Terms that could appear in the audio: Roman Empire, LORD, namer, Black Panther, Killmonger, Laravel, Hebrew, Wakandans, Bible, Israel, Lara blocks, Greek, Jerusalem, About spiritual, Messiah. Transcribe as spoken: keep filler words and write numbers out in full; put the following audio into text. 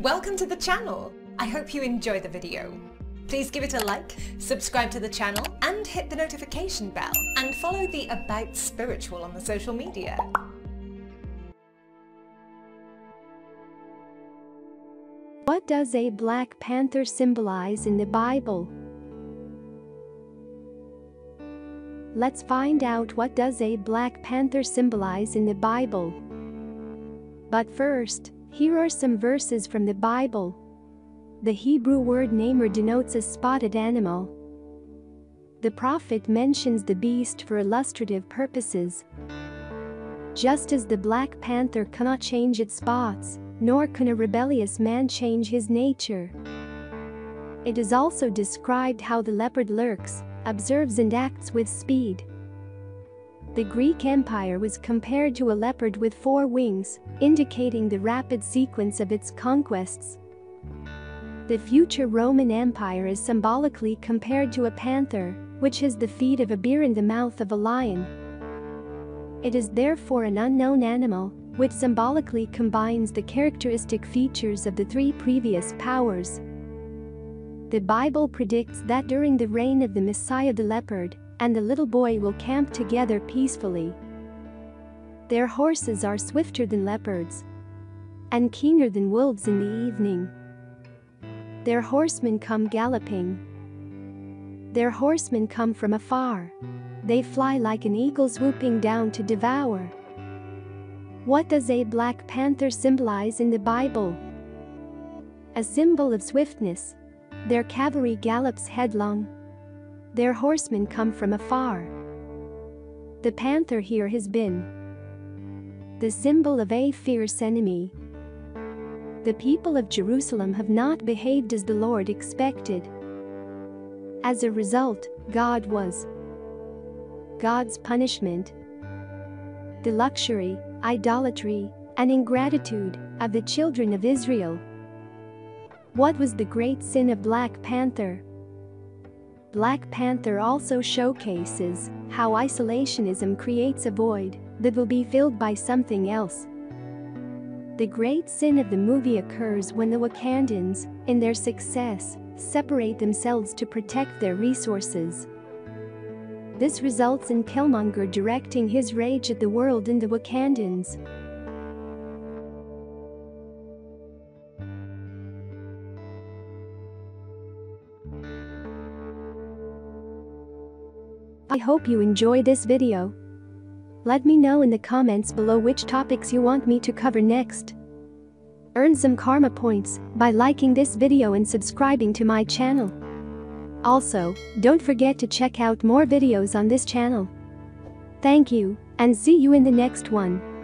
Welcome to the channel! I hope you enjoy the video. Please give it a like, subscribe to the channel, and hit the notification bell, and follow the About Spiritual on the social media. What does a Black Panther symbolize in the Bible? Let's find out what does a Black Panther symbolize in the Bible. But first, here are some verses from the Bible. The Hebrew word namer denotes a spotted animal. The prophet mentions the beast for illustrative purposes. Just as the Black Panther cannot change its spots, nor can a rebellious man change his nature. It is also described how the leopard lurks, observes and acts with speed. The Greek Empire was compared to a leopard with four wings, indicating the rapid sequence of its conquests. The future Roman Empire is symbolically compared to a panther, which has the feet of a bear and the mouth of a lion. It is therefore an unknown animal, which symbolically combines the characteristic features of the three previous powers. The Bible predicts that during the reign of the Messiah, the leopard and the little boy will camp together peacefully. Their horses are swifter than leopards and keener than wolves in the evening. Their horsemen come galloping. Their horsemen come from afar. They fly like an eagle swooping down to devour. What does a Black Panther symbolize in the Bible? A symbol of swiftness. Their cavalry gallops headlong. Their horsemen come from afar. The panther here has been the symbol of a fierce enemy. The people of Jerusalem have not behaved as the Lord expected. As a result, God was God's punishment. The luxury, idolatry, and ingratitude of the children of Israel. What was the great sin of Black Panther? Black Panther also showcases how isolationism creates a void that will be filled by something else. The great sin of the movie occurs when the Wakandans, in their success, separate themselves to protect their resources. This results in Killmonger directing his rage at the world and the Wakandans. I hope you enjoy this video. Let me know in the comments below which topics you want me to cover next. Earn some karma points by liking this video and subscribing to my channel. Also, don't forget to check out more videos on this channel. Thank you, and see you in the next one.